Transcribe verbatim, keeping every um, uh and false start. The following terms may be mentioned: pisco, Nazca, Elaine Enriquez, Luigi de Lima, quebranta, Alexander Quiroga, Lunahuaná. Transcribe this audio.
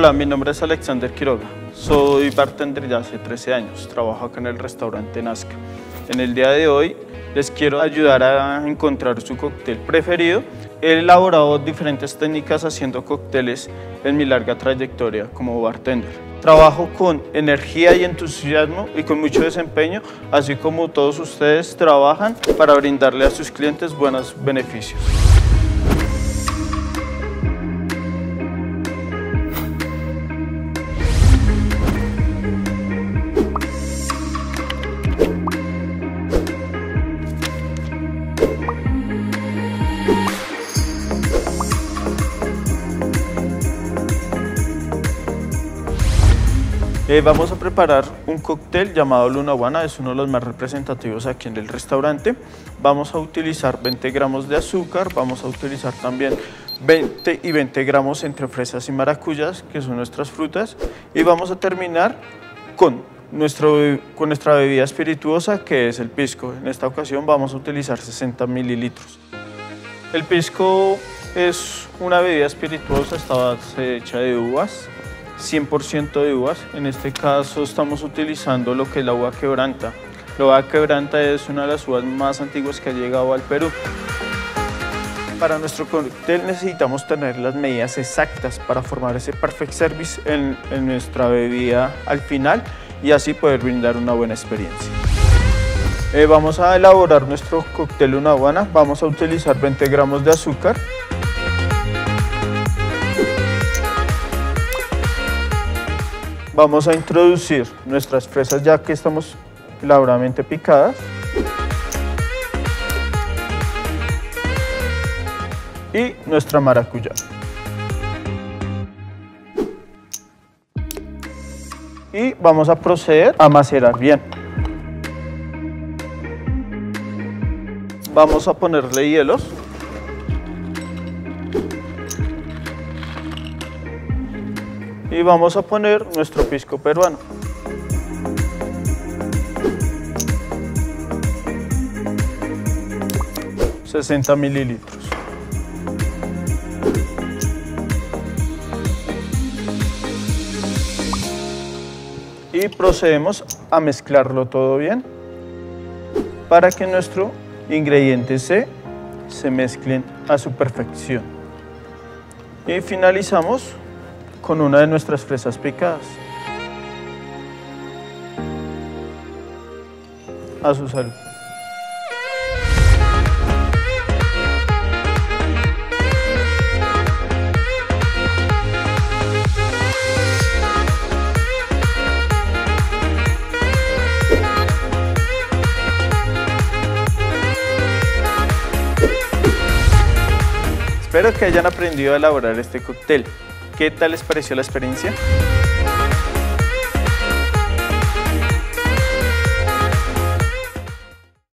Hola, mi nombre es Alexander Quiroga, soy bartender ya hace trece años, trabajo acá en el restaurante Nazca. En el día de hoy les quiero ayudar a encontrar su cóctel preferido. He elaborado diferentes técnicas haciendo cócteles en mi larga trayectoria como bartender. Trabajo con energía y entusiasmo y con mucho desempeño, así como todos ustedes trabajan para brindarle a sus clientes buenos beneficios. Eh, vamos a preparar un cóctel llamado Lunahuaná, es uno de los más representativos aquí en el restaurante. Vamos a utilizar veinte gramos de azúcar, vamos a utilizar también veinte y veinte gramos entre fresas y maracuyas, que son nuestras frutas, y vamos a terminar con, nuestro, con nuestra bebida espirituosa, que es el pisco. En esta ocasión vamos a utilizar sesenta mililitros. El pisco es una bebida espirituosa, está hecha de uvas, cien por ciento de uvas. En este caso estamos utilizando lo que es la uva quebranta. La uva quebranta es una de las uvas más antiguas que ha llegado al Perú. Para nuestro cóctel necesitamos tener las medidas exactas para formar ese perfect service en, en nuestra bebida al final y así poder brindar una buena experiencia. Eh, vamos a elaborar nuestro cóctel Lunahuaná. Vamos a utilizar veinte gramos de azúcar, vamos a introducir nuestras fresas ya que estamos labradamente picadas y nuestra maracuyá. Y vamos a proceder a macerar bien. Vamos a ponerle hielos. Y vamos a poner nuestro pisco peruano. sesenta mililitros. Y procedemos a mezclarlo todo bien para que nuestro ingrediente se, se mezclen a su perfección. Y finalizamos con una de nuestras fresas picadas. A su salud. Espero que hayan aprendido a elaborar este cóctel. ¿Qué tal les pareció la experiencia?